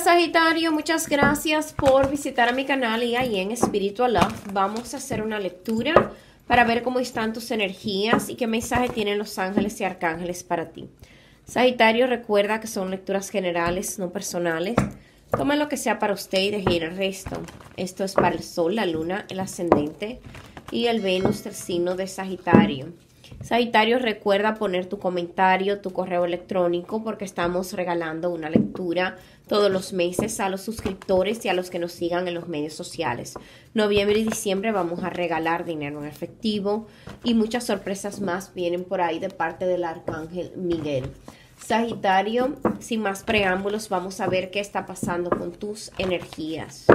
Hola Sagitario, muchas gracias por visitar a mi canal y ahí en Spiritual Love vamos a hacer una lectura para ver cómo están tus energías y qué mensaje tienen los ángeles y arcángeles para ti. Sagitario, recuerda que son lecturas generales, no personales. Tomen lo que sea para usted y dejen el resto. Esto es para el Sol, la Luna, el Ascendente y el Venus del signo de Sagitario. Sagitario, recuerda poner tu comentario, tu correo electrónico, porque estamos regalando una lectura todos los meses a los suscriptores y a los que nos sigan en los medios sociales. Noviembre y diciembre vamos a regalar dinero en efectivo y muchas sorpresas más vienen por ahí de parte del Arcángel Miguel. Sagitario, sin más preámbulos, vamos a ver qué está pasando con tus energías.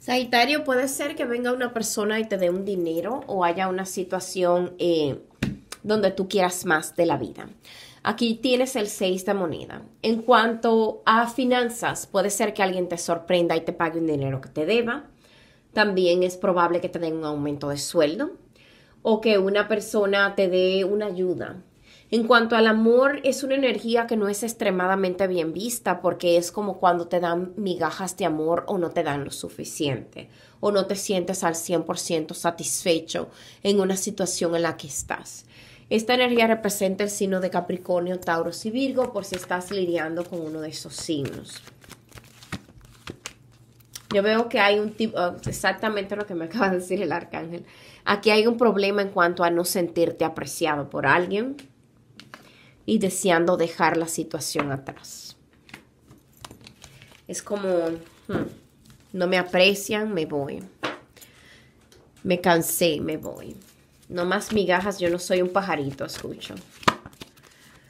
Sagitario, puede ser que venga una persona y te dé un dinero o haya una situación donde tú quieras más de la vida. Aquí tienes el 6 de moneda. En cuanto a finanzas, puede ser que alguien te sorprenda y te pague un dinero que te deba. También es probable que te den un aumento de sueldo o que una persona te dé una ayuda. En cuanto al amor, es una energía que no es extremadamente bien vista porque es como cuando te dan migajas de amor o no te dan lo suficiente o no te sientes al 100% satisfecho en una situación en la que estás. Esta energía representa el signo de Capricornio, Tauro y Virgo por si estás lidiando con uno de esos signos. Yo veo que hay un tipo, exactamente lo que me acaba de decir el arcángel. Aquí hay un problema en cuanto a no sentirte apreciado por alguien y deseando dejar la situación atrás. Es como, no me aprecian, me voy. Me cansé, me voy. No más migajas, yo no soy un pajarito, escucho.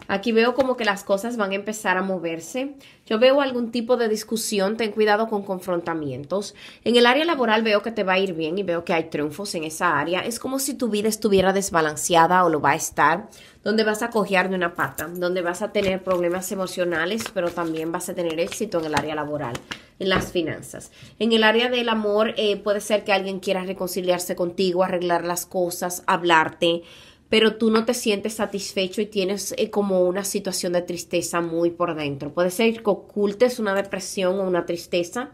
Aquí veo como que las cosas van a empezar a moverse. Yo veo algún tipo de discusión, ten cuidado con confrontamientos. En el área laboral veo que te va a ir bien y veo que hay triunfos en esa área. Es como si tu vida estuviera desbalanceada o lo va a estar, donde vas a cojear de una pata, donde vas a tener problemas emocionales, pero también vas a tener éxito en el área laboral, en las finanzas. En el área del amor puede ser que alguien quiera reconciliarse contigo, arreglar las cosas, hablarte, pero tú no te sientes satisfecho y tienes como una situación de tristeza muy por dentro. Puede ser que ocultes una depresión o una tristeza.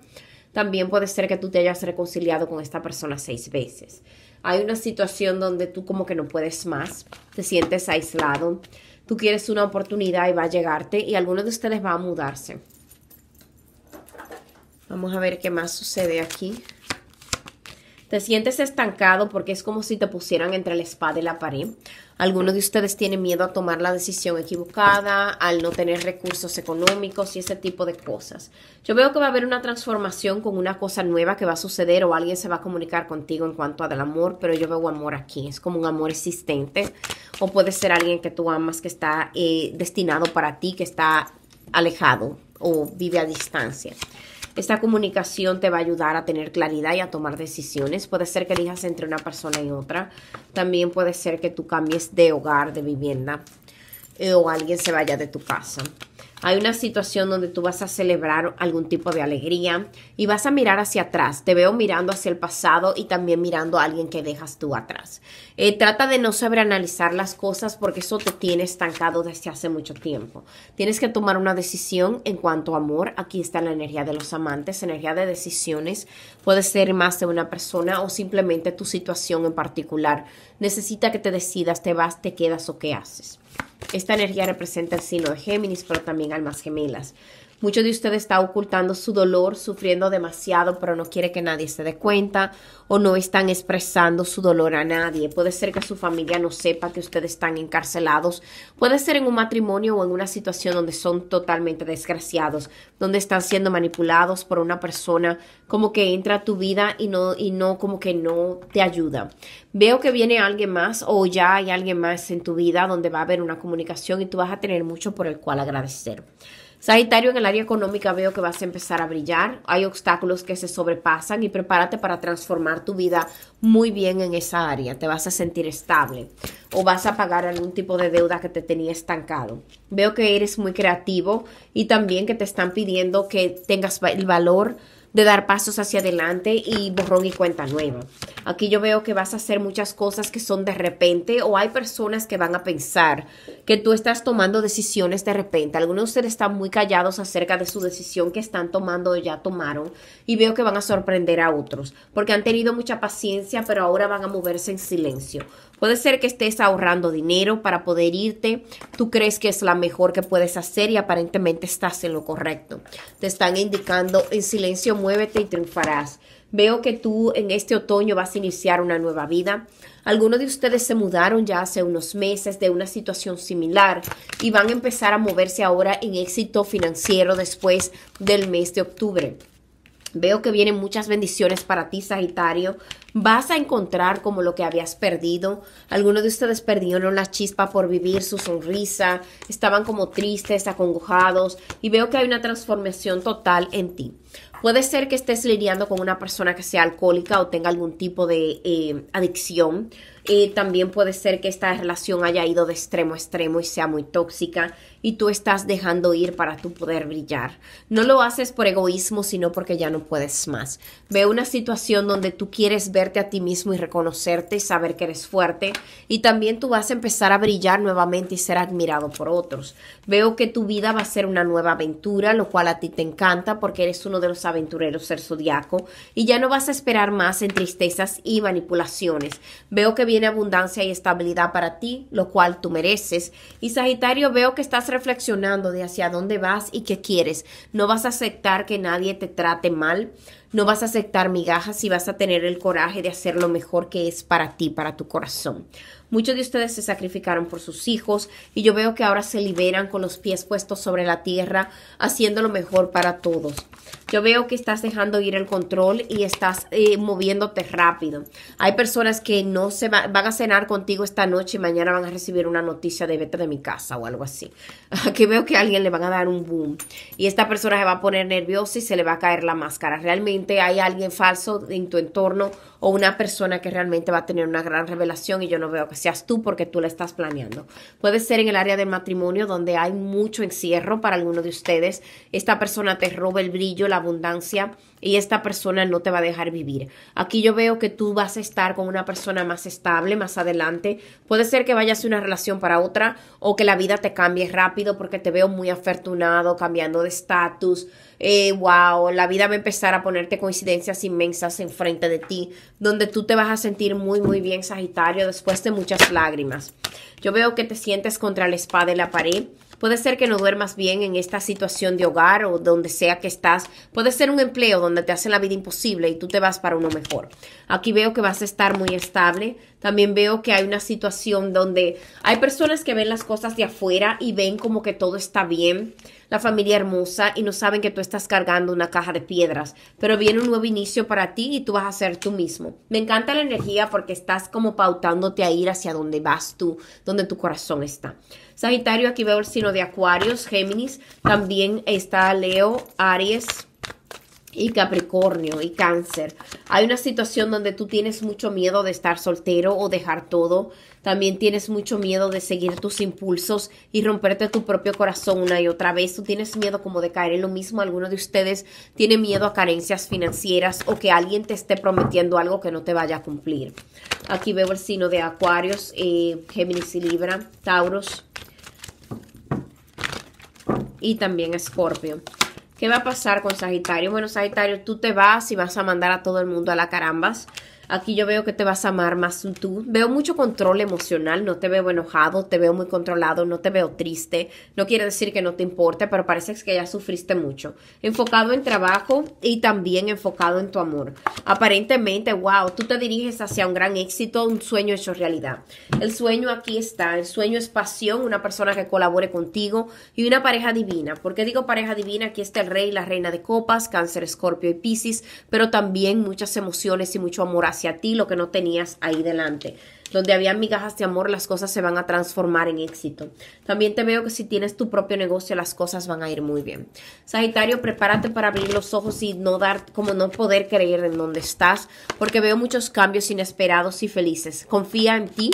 También puede ser que tú te hayas reconciliado con esta persona 6 veces. Hay una situación donde tú como que no puedes más, te sientes aislado. Tú quieres una oportunidad y va a llegarte y alguno de ustedes va a mudarse. Vamos a ver qué más sucede aquí. Te sientes estancado porque es como si te pusieran entre la espada y la pared. Algunos de ustedes tienen miedo a tomar la decisión equivocada, al no tener recursos económicos y ese tipo de cosas. Yo veo que va a haber una transformación con una cosa nueva que va a suceder o alguien se va a comunicar contigo en cuanto al amor, pero yo veo amor aquí, es como un amor existente. O puede ser alguien que tú amas que está destinado para ti, que está alejado o vive a distancia. Esta comunicación te va a ayudar a tener claridad y a tomar decisiones. Puede ser que elijas entre una persona y otra. También puede ser que tú cambies de hogar, de vivienda o alguien se vaya de tu casa. Hay una situación donde tú vas a celebrar algún tipo de alegría y vas a mirar hacia atrás. Te veo mirando hacia el pasado y también mirando a alguien que dejas tú atrás. Trata de no sobreanalizar las cosas porque eso te tiene estancado desde hace mucho tiempo. Tienes que tomar una decisión en cuanto a amor. Aquí está la energía de los amantes, energía de decisiones. Puede ser más de una persona o simplemente tu situación en particular. Necesita que te decidas, te vas, te quedas o qué haces. Esta energía representa el signo de Géminis, pero también almas gemelas. Muchos de ustedes están ocultando su dolor, sufriendo demasiado, pero no quiere que nadie se dé cuenta o no están expresando su dolor a nadie. Puede ser que su familia no sepa que ustedes están encarcelados. Puede ser en un matrimonio o en una situación donde son totalmente desgraciados, donde están siendo manipulados por una persona como que entra a tu vida y no como que no te ayuda. Veo que viene alguien más o ya hay alguien más en tu vida donde va a haber una comunicación y tú vas a tener mucho por el cual agradecer. Sagitario, en el área económica veo que vas a empezar a brillar. Hay obstáculos que se sobrepasan y prepárate para transformar tu vida muy bien en esa área. Te vas a sentir estable o vas a pagar algún tipo de deuda que te tenía estancado. Veo que eres muy creativo y también que te están pidiendo que tengas el valor de dar pasos hacia adelante y borrón y cuenta nueva. Aquí yo veo que vas a hacer muchas cosas que son de repente, o hay personas que van a pensar que tú estás tomando decisiones de repente. Algunos de ustedes están muy callados acerca de su decisión que están tomando o ya tomaron, y veo que van a sorprender a otros porque han tenido mucha paciencia, pero ahora van a moverse en silencio. Puede ser que estés ahorrando dinero para poder irte. Tú crees que es la mejor que puedes hacer y aparentemente estás en lo correcto. Te están indicando en silencio, muévete y triunfarás. Veo que tú en este otoño vas a iniciar una nueva vida. Algunos de ustedes se mudaron ya hace unos meses de una situación similar y van a empezar a moverse ahora en éxito financiero después del mes de octubre. Veo que vienen muchas bendiciones para ti, Sagitario. Vas a encontrar como lo que habías perdido. Algunos de ustedes perdieron la chispa por vivir, su sonrisa. Estaban como tristes, acongojados. Y veo que hay una transformación total en ti. Puede ser que estés lidiando con una persona que sea alcohólica o tenga algún tipo de adicción. También puede ser que esta relación haya ido de extremo a extremo y sea muy tóxica, y tú estás dejando ir para tú poder brillar. No lo haces por egoísmo, sino porque ya no puedes más. Veo una situación donde tú quieres verte a ti mismo y reconocerte y saber que eres fuerte, y también tú vas a empezar a brillar nuevamente y ser admirado por otros. Veo que tu vida va a ser una nueva aventura, lo cual a ti te encanta porque eres uno de los aventureros del zodiaco, y ya no vas a esperar más en tristezas y manipulaciones. Veo que viene abundancia y estabilidad para ti, lo cual tú mereces. Y Sagitario, veo que estás reflexionando de hacia dónde vas y qué quieres. No vas a aceptar que nadie te trate mal, no vas a aceptar migajas y vas a tener el coraje de hacer lo mejor que es para ti, para tu corazón. Muchos de ustedes se sacrificaron por sus hijos y yo veo que ahora se liberan con los pies puestos sobre la tierra, haciendo lo mejor para todos. Yo veo que estás dejando ir el control y estás moviéndote rápido. Hay personas que no se van a cenar contigo esta noche y mañana van a recibir una noticia de vete de mi casa o algo así. Aquí veo que a alguien le van a dar un boom y esta persona se va a poner nerviosa y se le va a caer la máscara. Realmente hay alguien falso en tu entorno o una persona que realmente va a tener una gran revelación, y yo no veo que seas tú porque tú la estás planeando. Puede ser en el área del matrimonio, donde hay mucho encierro para algunos de ustedes. Esta persona te roba el brillo, la abundancia, y esta persona no te va a dejar vivir. Aquí yo veo que tú vas a estar con una persona más estable más adelante. Puede ser que vayas de una relación para otra o que la vida te cambie rápido, porque te veo muy afortunado, cambiando de estatus. Wow, la vida va a empezar a ponerte coincidencias inmensas enfrente de ti, donde tú te vas a sentir muy muy bien, Sagitario, después de muchas lágrimas. Yo veo que te sientes contra la espada y la pared. Puede ser que no duermas bien en esta situación de hogar o donde sea que estás. Puede ser un empleo donde te hacen la vida imposible y tú te vas para uno mejor. Aquí veo que vas a estar muy estable. También veo que hay una situación donde hay personas que ven las cosas de afuera y ven como que todo está bien, la familia hermosa, y no saben que tú estás cargando una caja de piedras. Pero viene un nuevo inicio para ti y tú vas a ser tú mismo. Me encanta la energía porque estás como pautándote a ir hacia donde vas tú, donde tu corazón está. Sagitario, aquí veo el signo de Acuarios, Géminis, también está Leo, Aries y Capricornio y Cáncer. Hay una situación donde tú tienes mucho miedo de estar soltero o dejar todo. También tienes mucho miedo de seguir tus impulsos y romperte tu propio corazón una y otra vez. Tú tienes miedo como de caer en lo mismo. Algunos de ustedes tienen miedo a carencias financieras o que alguien te esté prometiendo algo que no te vaya a cumplir. Aquí veo el signo de Acuarios, Géminis y Libra, Tauros y también Escorpio. ¿Qué va a pasar con Sagitario? Bueno, Sagitario, tú te vas y vas a mandar a todo el mundo a la carambas. Aquí yo veo que te vas a amar más tú. Veo mucho control emocional. No te veo enojado, te veo muy controlado, no te veo triste. No quiere decir que no te importe, pero parece que ya sufriste mucho. Enfocado en trabajo y también enfocado en tu amor. Aparentemente, wow, tú te diriges hacia un gran éxito, un sueño hecho realidad. El sueño aquí está. El sueño es pasión, una persona que colabore contigo y una pareja divina. ¿Por qué digo pareja divina? Aquí está el Rey y la Reina de Copas, Cáncer, Escorpio y Piscis, pero también muchas emociones y mucho amor hacia ti, lo que no tenías ahí delante. Donde había migajas de amor, las cosas se van a transformar en éxito. También te veo que si tienes tu propio negocio, las cosas van a ir muy bien. Sagitario, prepárate para abrir los ojos y no poder creer en dónde estás, porque veo muchos cambios inesperados y felices. Confía en ti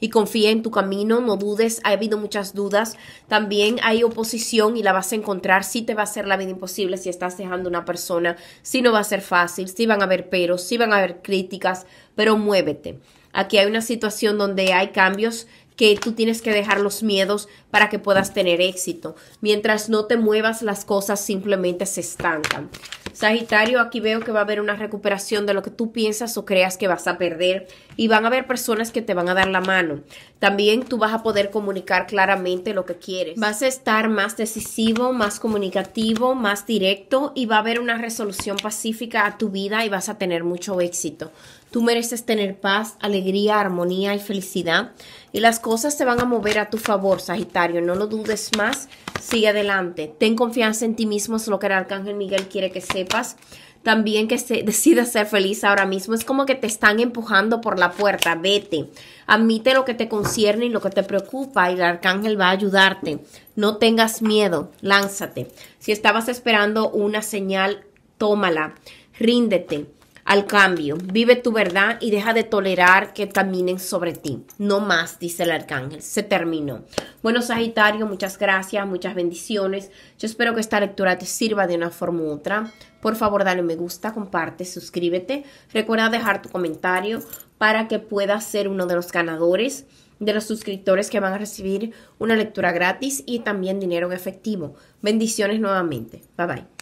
y confía en tu camino, no dudes. Ha habido muchas dudas, también hay oposición y la vas a encontrar. Sí te va a hacer la vida imposible si estás dejando una persona, sí no va a ser fácil, sí van a haber peros, sí van a haber críticas, pero muévete. Aquí hay una situación donde hay cambios que tú tienes que dejar los miedos para que puedas tener éxito. Mientras no te muevas, las cosas simplemente se estancan. Sagitario, aquí veo que va a haber una recuperación de lo que tú piensas o creas que vas a perder. Y van a haber personas que te van a dar la mano. También tú vas a poder comunicar claramente lo que quieres. Vas a estar más decisivo, más comunicativo, más directo. Y va a haber una resolución pacífica a tu vida y vas a tener mucho éxito. Tú mereces tener paz, alegría, armonía y felicidad. Y las cosas se van a mover a tu favor, Sagitario. No lo dudes más. Sigue adelante. Ten confianza en ti mismo. Es lo que el Arcángel Miguel quiere que sepas. También que decidas ser feliz ahora mismo. Es como que te están empujando por la puerta. Vete. Admite lo que te concierne y lo que te preocupa. Y el Arcángel va a ayudarte. No tengas miedo. Lánzate. Si estabas esperando una señal, tómala. Ríndete al cambio, vive tu verdad y deja de tolerar que caminen sobre ti. No más, dice el Arcángel. Se terminó. Bueno, Sagitario, muchas gracias, muchas bendiciones. Yo espero que esta lectura te sirva de una forma u otra. Por favor, dale me gusta, comparte, suscríbete. Recuerda dejar tu comentario para que puedas ser uno de los ganadores, de los suscriptores que van a recibir una lectura gratis y también dinero en efectivo. Bendiciones nuevamente. Bye, bye.